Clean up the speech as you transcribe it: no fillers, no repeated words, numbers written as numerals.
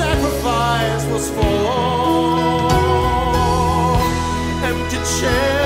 Sacrifice was for empty chairs.